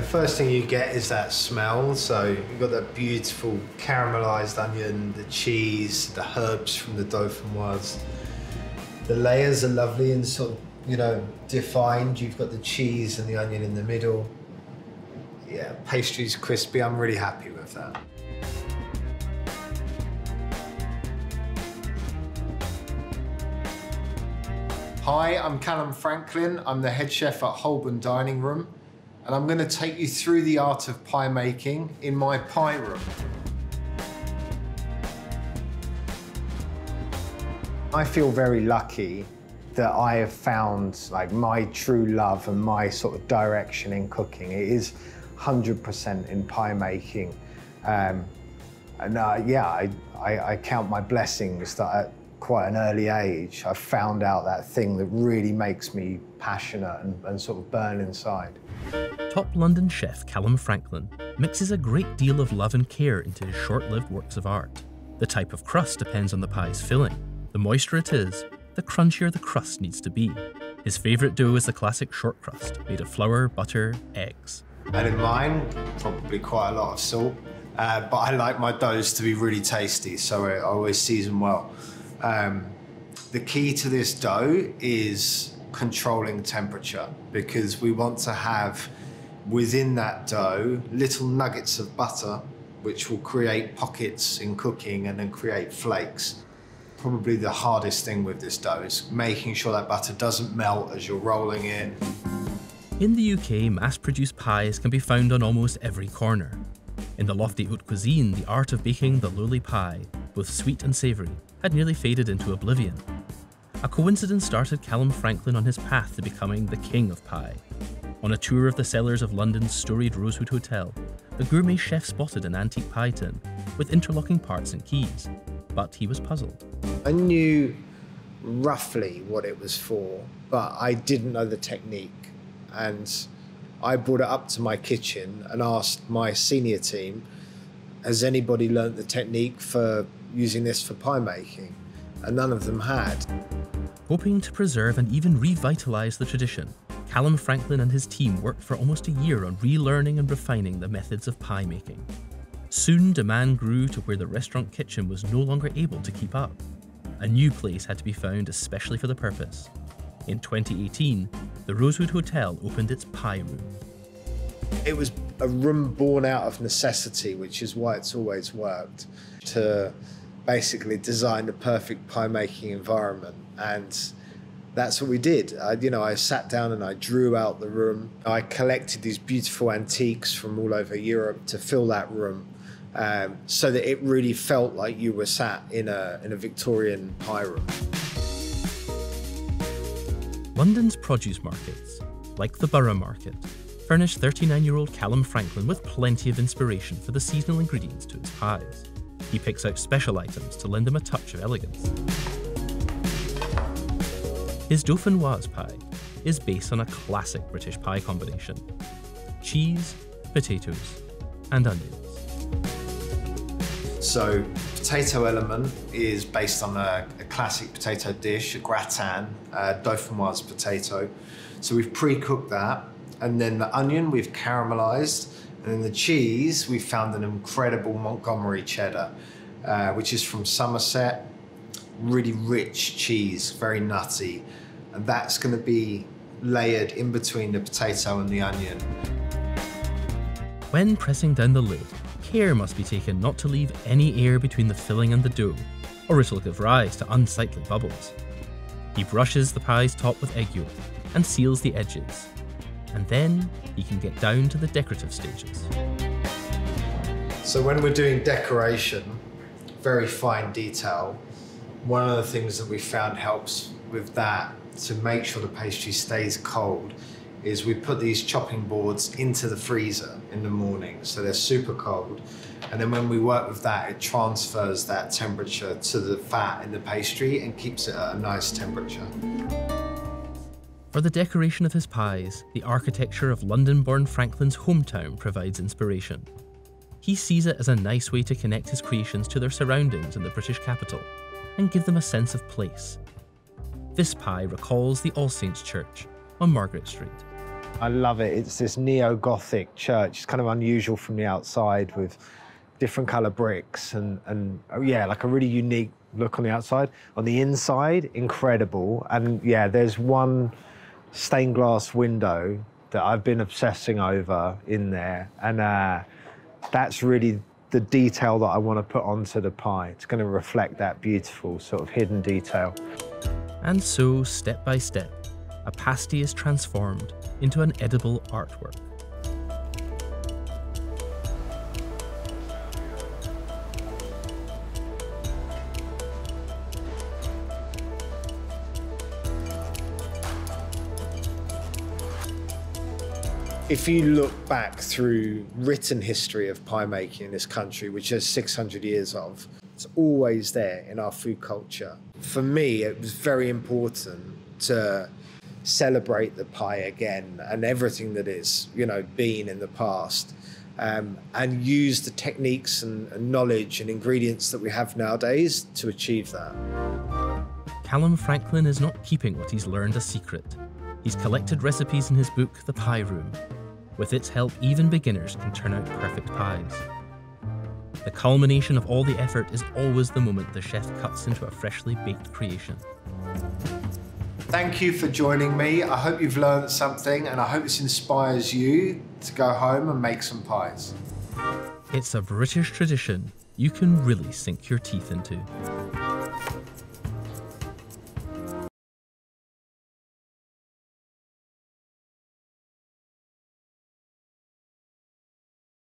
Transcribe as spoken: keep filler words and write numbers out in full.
The first thing you get is that smell. So you've got that beautiful caramelised onion, the cheese, the herbs from the dauphinoise. The layers are lovely and sort of, you know, defined. You've got the cheese and the onion in the middle. Yeah, pastry's crispy. I'm really happy with that. Hi, I'm Calum Franklin. I'm the head chef at Holborn Dining Room, and I'm going to take you through the art of pie making in my pie room. I feel very lucky that I have found like my true love and my sort of direction in cooking. It is one hundred percent in pie making. Um, and uh, yeah, I, I, I count my blessings that I, quite an early age, I found out that thing that really makes me passionate and, and sort of burn inside. Top London chef Calum Franklin mixes a great deal of love and care into his short-lived works of art. The type of crust depends on the pie's filling. The moister it is, the crunchier the crust needs to be. His favourite dough is the classic short crust, made of flour, butter, eggs. And in mine, probably quite a lot of salt, uh, but I like my doughs to be really tasty, so I always season well. Um, the key to this dough is controlling temperature, because we want to have within that dough little nuggets of butter which will create pockets in cooking and then create flakes. Probably the hardest thing with this dough is making sure that butter doesn't melt as you're rolling it. In the U K, mass-produced pies can be found on almost every corner. In the lofty haute cuisine, the art of baking the lowly pie, both sweet and savoury, had nearly faded into oblivion. A coincidence started Calum Franklin on his path to becoming the king of pie. On a tour of the cellars of London's storied Rosewood Hotel, the gourmet chef spotted an antique pie tin with interlocking parts and keys, but he was puzzled. I knew roughly what it was for, but I didn't know the technique. And I brought it up to my kitchen and asked my senior team, has anybody learnt the technique for using this for pie making? And none of them had. Hoping to preserve and even revitalise the tradition, Calum Franklin and his team worked for almost a year on relearning and refining the methods of pie making. Soon, demand grew to where the restaurant kitchen was no longer able to keep up. A new place had to be found especially for the purpose. In twenty eighteen, the Rosewood Hotel opened its pie room. It was a room born out of necessity, which is why it's always worked, to basically design the perfect pie-making environment. And that's what we did. I, you know, I sat down and I drew out the room. I collected these beautiful antiques from all over Europe to fill that room, um, so that it really felt like you were sat in a, in a Victorian pie room. London's produce markets, like the Borough Market, furnished thirty-nine-year-old Calum Franklin with plenty of inspiration for the seasonal ingredients to his pies. He picks out special items to lend them a touch of elegance. His dauphinoise pie is based on a classic British pie combination: cheese, potatoes, and onions. So, potato element is based on a, a classic potato dish, a gratin, a dauphinoise potato. So we've pre-cooked that. And then the onion we've caramelized, and then the cheese we found an incredible Montgomery cheddar, uh, which is from Somerset. Really rich cheese, very nutty, and that's going to be layered in between the potato and the onion. When pressing down the lid, care must be taken not to leave any air between the filling and the dough, or it'll give rise to unsightly bubbles. He brushes the pie's top with egg yolk and seals the edges. And then you can get down to the decorative stages. So when we're doing decoration, very fine detail, one of the things that we found helps with that to make sure the pastry stays cold is we put these chopping boards into the freezer in the morning, so they're super cold. And then when we work with that, it transfers that temperature to the fat in the pastry and keeps it at a nice temperature. For the decoration of his pies, the architecture of London-born Franklin's hometown provides inspiration. He sees it as a nice way to connect his creations to their surroundings in the British capital and give them a sense of place. This pie recalls the All Saints Church on Margaret Street. I love it. It's this neo-Gothic church. It's kind of unusual from the outside with different colour bricks and, and yeah, like a really unique look on the outside. On the inside, incredible. And yeah, there's one stained glass window that I've been obsessing over in there. And uh, that's really the detail that I want to put onto the pie. It's going to reflect that beautiful sort of hidden detail. And so, step by step, a pasty is transformed into an edible artwork. If you look back through written history of pie making in this country, which is six hundred years of, it's always there in our food culture. For me, it was very important to celebrate the pie again and everything that it's, you know, been in the past, um, and use the techniques and, and knowledge and ingredients that we have nowadays to achieve that. Calum Franklin is not keeping what he's learned a secret. He's collected recipes in his book, The Pie Room. With its help, even beginners can turn out perfect pies. The culmination of all the effort is always the moment the chef cuts into a freshly baked creation. Thank you for joining me. I hope you've learned something, and I hope this inspires you to go home and make some pies. It's a British tradition you can really sink your teeth into.